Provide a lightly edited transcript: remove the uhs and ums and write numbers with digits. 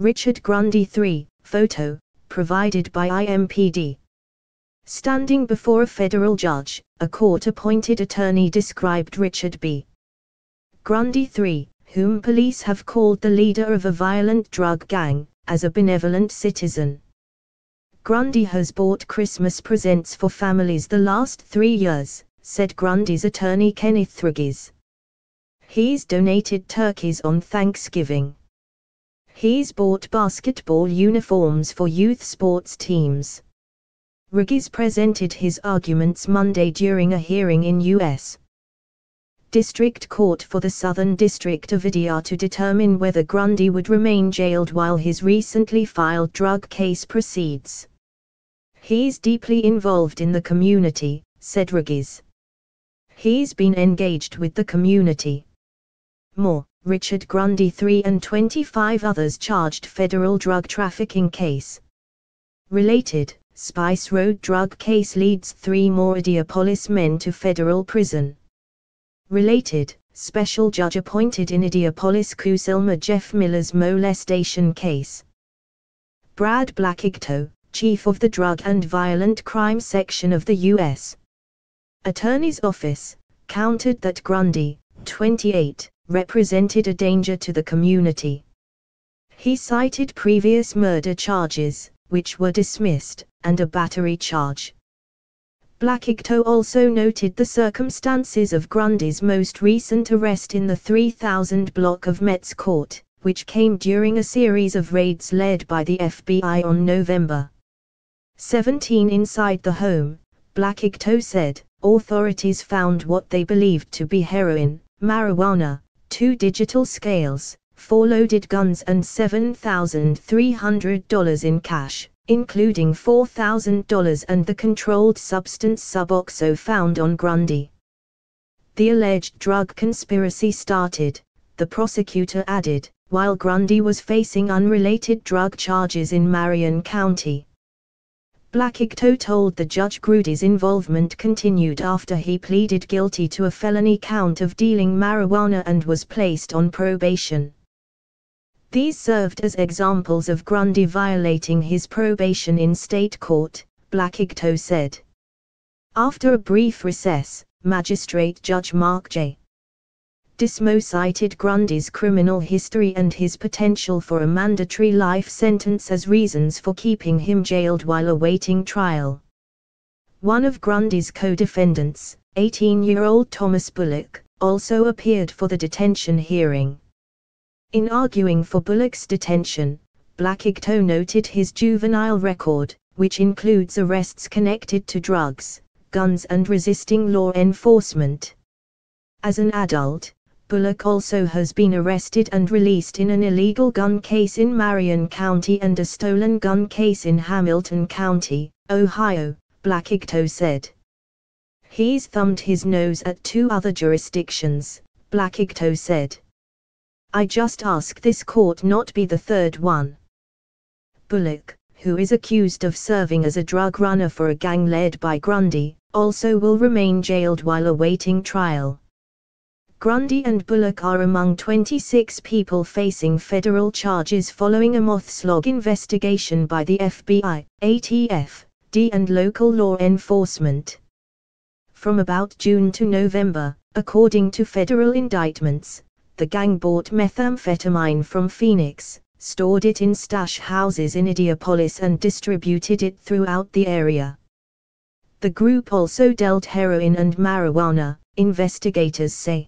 Richard Grundy III, photo, provided by IMPD. Standing before a federal judge, a court-appointed attorney described Richard B. Grundy III, whom police have called the leader of a violent drug gang, as a benevolent citizen. Grundy has bought Christmas presents for families the last 3 years, said Grundy's attorney Kenneth Thrigges. He's donated turkeys on Thanksgiving. He's bought basketball uniforms for youth sports teams. Thrigges presented his arguments Monday during a hearing in U.S. District Court for the Southern District of Virginia to determine whether Grundy would remain jailed while his recently filed drug case proceeds. He's deeply involved in the community, said Thrigges. He's been engaged with the community. More. Richard Grundy III and 25 others charged federal drug trafficking case. Related, Spice Road drug case leads 3 more Indianapolis men to federal prison. Related, special judge appointed in Indianapolis Kusilma Jeff Miller's molestation case. Brad Blackington, chief of the Drug and Violent Crime Section of the U.S. Attorney's Office, countered that Grundy, 28, represented a danger to the community. He cited previous murder charges, which were dismissed, and a battery charge. Blackington also noted the circumstances of Grundy's most recent arrest in the 3000 block of Metz Court, which came during a series of raids led by the FBI on November 17 inside the home. Blackington said, authorities found what they believed to be heroin, marijuana, 2 digital scales, 4 loaded guns and $7,300 in cash, including $4,000 and the controlled substance Suboxone found on Grundy. The alleged drug conspiracy started, the prosecutor added, while Grundy was facing unrelated drug charges in Marion County. Blackington told the judge Grundy's involvement continued after he pleaded guilty to a felony count of dealing marijuana and was placed on probation. These served as examples of Grundy violating his probation in state court, Blackington said. After a brief recess, Magistrate Judge Mark J. Dismo cited Grundy's criminal history and his potential for a mandatory life sentence as reasons for keeping him jailed while awaiting trial. One of Grundy's co-defendants, 18-year-old Thomas Bullock, also appeared for the detention hearing. In arguing for Bullock's detention, Blackington noted his juvenile record, which includes arrests connected to drugs, guns and resisting law enforcement. As an adult, Bullock also has been arrested and released in an illegal gun case in Marion County and a stolen gun case in Hamilton County, Ohio, Blackington said. He's thumbed his nose at 2 other jurisdictions, Blackington said. I just ask this court not be the third one. Bullock, who is accused of serving as a drug runner for a gang led by Grundy, also will remain jailed while awaiting trial. Grundy and Bullock are among 26 people facing federal charges following a moth-slog investigation by the FBI, ATF, DEA and local law enforcement. From about June to November, according to federal indictments, the gang bought methamphetamine from Phoenix, stored it in stash houses in Indianapolis and distributed it throughout the area. The group also dealt heroin and marijuana, investigators say.